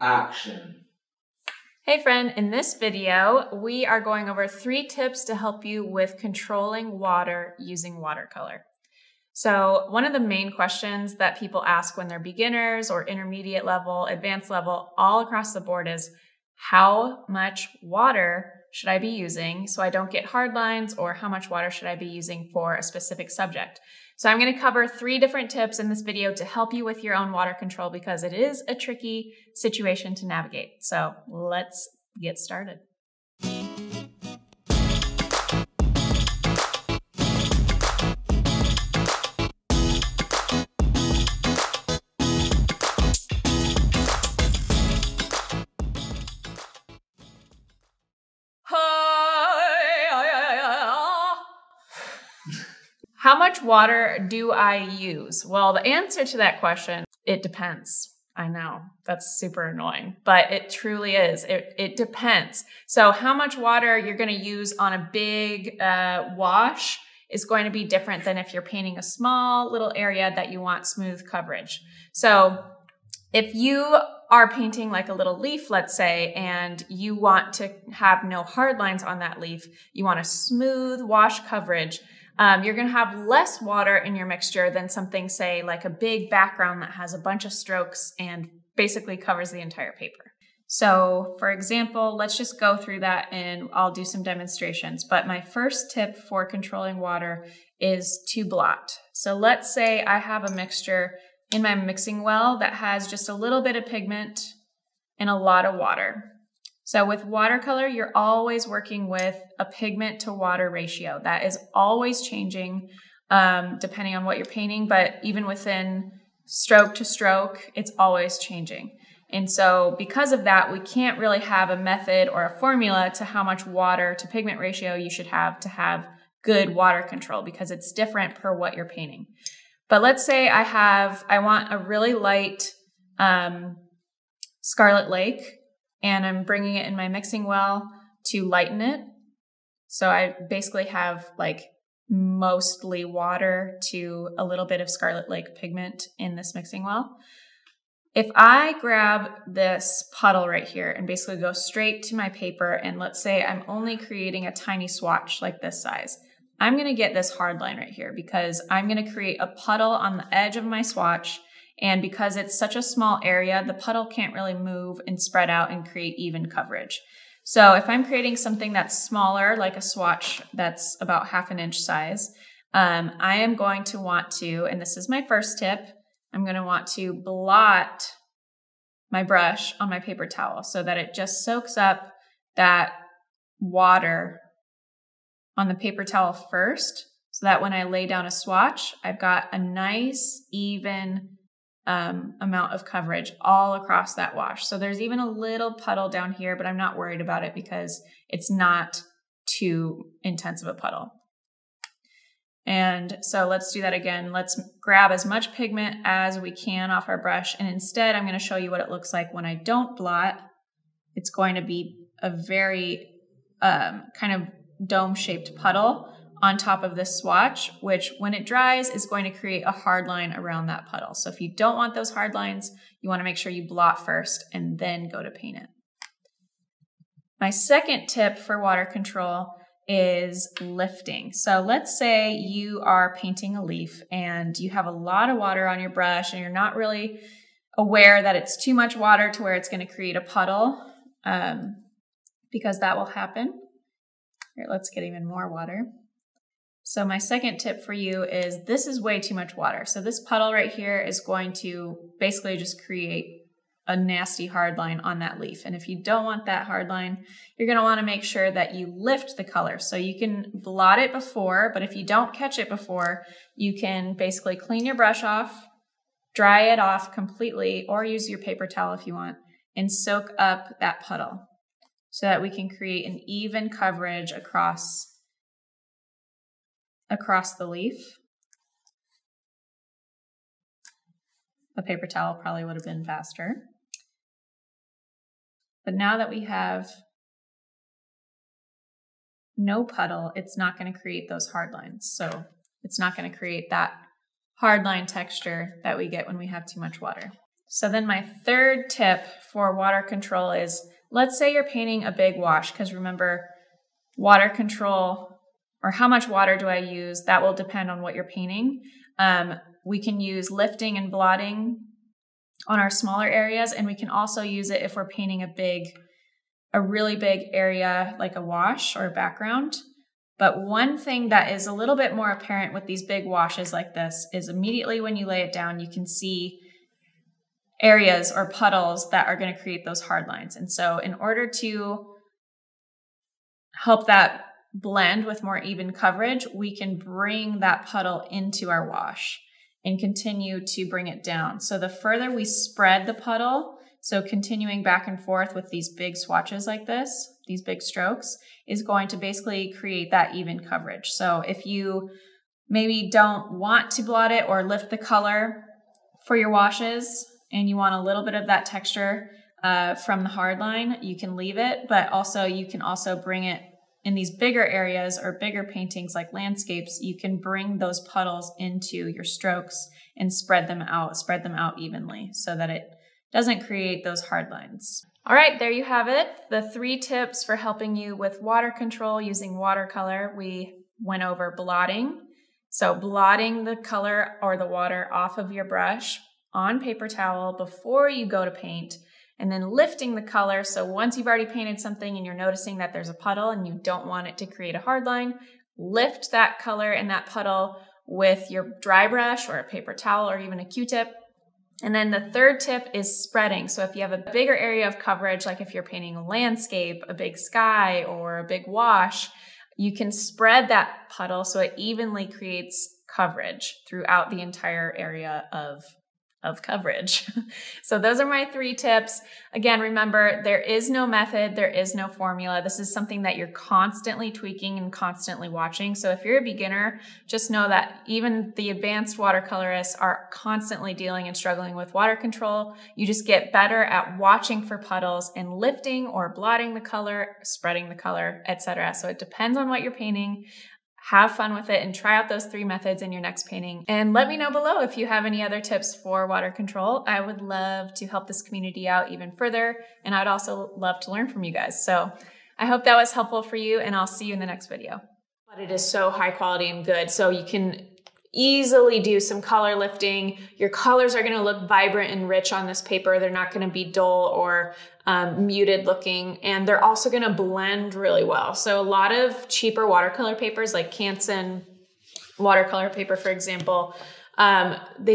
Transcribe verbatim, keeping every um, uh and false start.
action. Hey friend, in this video, we are going over three tips to help you with controlling water using watercolor. So one of the main questions that people ask when they're beginners or intermediate level, advanced level, all across the board is, how much water should I be using so I don't get hard lines, or how much water should I be using for a specific subject? So I'm going to cover three different tips in this video to help you with your own water control, because it is a tricky situation to navigate. So let's get started. How much water do I use? Well, the answer to that question, it depends. I know that's super annoying, but it truly is. It, it depends. So how much water you're going to use on a big uh, wash is going to be different than if you're painting a small little area that you want smooth coverage. So if you are painting like a little leaf, let's say, and you want to have no hard lines on that leaf, you want a smooth wash coverage, Um, you're gonna have less water in your mixture than something, say, like a big background that has a bunch of strokes and basically covers the entire paper. So for example, let's just go through that and I'll do some demonstrations. But my first tip for controlling water is to blot. So let's say I have a mixture in my mixing well that has just a little bit of pigment and a lot of water. So with watercolor, you're always working with a pigment to water ratio. That is always changing um, depending on what you're painting, but even within stroke to stroke, it's always changing. And so because of that, we can't really have a method or a formula to how much water to pigment ratio you should have to have good water control, because it's different per what you're painting. But let's say I have, I want a really light um, Scarlet Lake, and I'm bringing it in my mixing well to lighten it. So I basically have like mostly water to a little bit of Scarlet Lake pigment in this mixing well. If I grab this puddle right here and basically go straight to my paper, and let's say I'm only creating a tiny swatch like this size, I'm gonna get this hard line right here because I'm gonna create a puddle on the edge of my swatch. And because it's such a small area, the puddle can't really move and spread out and create even coverage. So if I'm creating something that's smaller, like a swatch that's about half an inch size, um, I am going to want to, and this is my first tip, I'm gonna want to blot my brush on my paper towel so that it just soaks up that water on the paper towel first, so that when I lay down a swatch, I've got a nice, even, Um, amount of coverage all across that wash. So there's even a little puddle down here, but I'm not worried about it because it's not too intense of a puddle. And so let's do that again. Let's grab as much pigment as we can off our brush. And instead, I'm going to show you what it looks like when I don't blot. It's going to be a very um, kind of dome-shaped puddle on top of this swatch, which when it dries is going to create a hard line around that puddle. So if you don't want those hard lines, you want to make sure you blot first and then go to paint it. My second tip for water control is lifting. So let's say you are painting a leaf and you have a lot of water on your brush and you're not really aware that it's too much water to where it's going to create a puddle, um, because that will happen. Here, let's get even more water. So my second tip for you is, this is way too much water. So this puddle right here is going to basically just create a nasty hard line on that leaf. And if you don't want that hard line, you're gonna wanna make sure that you lift the color. So you can blot it before, but if you don't catch it before, you can basically clean your brush off, dry it off completely, or use your paper towel if you want, and soak up that puddle so that we can create an even coverage across across the leaf. A paper towel probably would have been faster. But now that we have no puddle, it's not going to create those hard lines. So it's not going to create that hard line texture that we get when we have too much water. So then my third tip for water control is, let's say you're painting a big wash, because remember, water control, or how much water do I use, that will depend on what you're painting. Um, we can use lifting and blotting on our smaller areas, and we can also use it if we're painting a big, a really big area like a wash or a background. But one thing that is a little bit more apparent with these big washes like this is immediately when you lay it down, you can see areas or puddles that are going to create those hard lines. And so in order to help that blend with more even coverage, we can bring that puddle into our wash and continue to bring it down. So the further we spread the puddle, so continuing back and forth with these big swatches like this, these big strokes, is going to basically create that even coverage. So if you maybe don't want to blot it or lift the color for your washes and you want a little bit of that texture uh, from the hard line, you can leave it, but also you can also bring it in these bigger areas or bigger paintings like landscapes. You can bring those puddles into your strokes and spread them out, spread them out evenly so that it doesn't create those hard lines. All right, there you have it. The three tips for helping you with water control using watercolor. We went over blotting. So blotting the color or the water off of your brush on paper towel before you go to paint, and then lifting the color. So once you've already painted something and you're noticing that there's a puddle and you don't want it to create a hard line, lift that color and that puddle with your dry brush or a paper towel or even a Q-tip. And then the third tip is spreading. So if you have a bigger area of coverage, like if you're painting a landscape, a big sky, or a big wash, you can spread that puddle so it evenly creates coverage throughout the entire area of, of coverage. So those are my three tips. Again, remember, there is no method, there is no formula. This is something that you're constantly tweaking and constantly watching. So if you're a beginner, just know that even the advanced watercolorists are constantly dealing and struggling with water control. You just get better at watching for puddles and lifting or blotting the color, spreading the color, et cetera. So it depends on what you're painting. Have fun with it and try out those three methods in your next painting. And let me know below if you have any other tips for water control. I would love to help this community out even further, and I'd also love to learn from you guys. So I hope that was helpful for you, and I'll see you in the next video. But it is so high quality and good, so you can easily do some color lifting. Your colors are going to look vibrant and rich on this paper. They're not going to be dull or um, muted looking, and they're also going to blend really well. So a lot of cheaper watercolor papers like Canson watercolor paper, for example, um, they